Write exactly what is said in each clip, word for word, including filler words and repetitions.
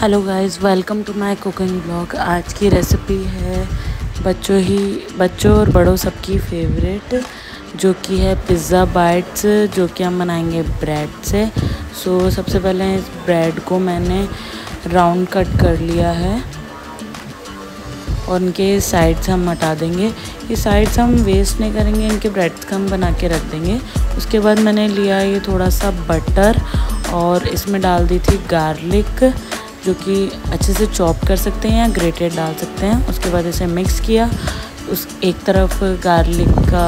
Hello guys, welcome to my cooking blog. आज की recipe है बच्चों ही बच्चों और बड़ों सबकी फेवरेट, जो कि है पिज़्ज़ा बाइट्स, जो कि हम बनाएंगे ब्रेड से। सो so, सबसे पहले इस ब्रेड को मैंने राउंड कट कर लिया है और इनके साइड्स हम हटा देंगे। ये साइड्स हम वेस्ट नहीं करेंगे, इनके ब्रेड्स का हम बना के रख देंगे। उसके बाद मैंने लिया ये थोड़ा सा बटर और इसमें डाल दी थी गार्लिक, जो कि अच्छे से चॉप कर सकते हैं या ग्रेटेड डाल सकते हैं। उसके बाद इसे मिक्स किया, उस एक तरफ गार्लिक का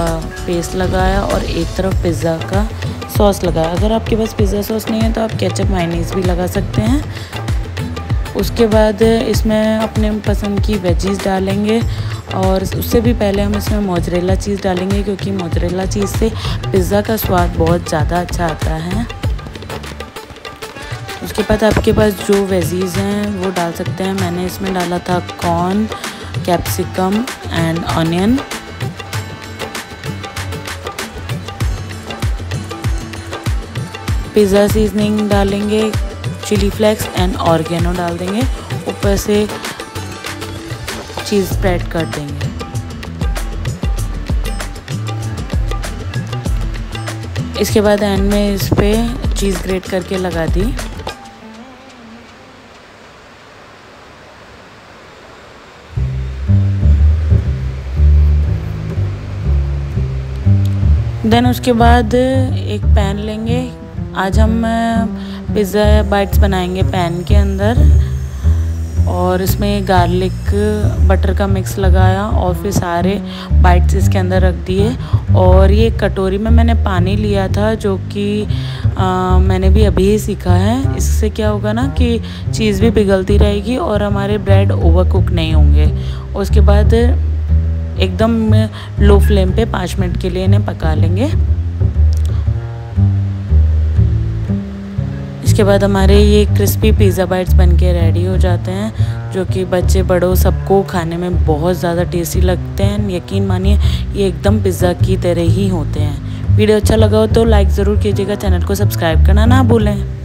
पेस्ट लगाया और एक तरफ पिज़्ज़ा का सॉस लगाया। अगर आपके पास पिज़्ज़ा सॉस नहीं है तो आप केचप मायोनीज़ भी लगा सकते हैं। उसके बाद इसमें अपने पसंद की वेजीज़ डालेंगे और उससे भी पहले हम इसमें मोज़रेला चीज़ डालेंगे, क्योंकि मोज़रेला चीज़ से पिज़्ज़ा का स्वाद बहुत ज़्यादा अच्छा आता है। उसके बाद आपके पास जो वेजीज़ हैं वो डाल सकते हैं। मैंने इसमें डाला था corn, capsicum and onion. Pizza seasoning डालेंगे, चिली फ्लेक्स एंड ऑरिगेनो डाल देंगे। ऊपर से चीज़ स्प्रेड कर देंगे। इसके बाद एंड में इस पर चीज़ ग्रेट करके लगा दी। देन उसके बाद एक पैन लेंगे। आज हम पिज़्ज़ा बाइट्स बनाएंगे पैन के अंदर, और इसमें गार्लिक बटर का मिक्स लगाया और फिर सारे बाइट्स इसके अंदर रख दिए। और ये कटोरी में मैंने पानी लिया था, जो कि आ, मैंने भी अभी ही सीखा है। इससे क्या होगा ना कि चीज़ भी पिघलती रहेगी और हमारे ब्रेड ओवर कुक नहीं होंगे। उसके बाद एकदम लो फ्लेम पे पाँच मिनट के लिए इन्हें पका लेंगे। इसके बाद हमारे ये क्रिस्पी पिज़्ज़ा बाइट्स बनके रेडी हो जाते हैं, जो कि बच्चे बड़ों सबको खाने में बहुत ज़्यादा टेस्टी लगते हैं। यकीन मानिए ये एकदम पिज़्ज़ा की तरह ही होते हैं। वीडियो अच्छा लगा हो तो लाइक ज़रूर कीजिएगा, चैनल को सब्सक्राइब करना ना भूलें।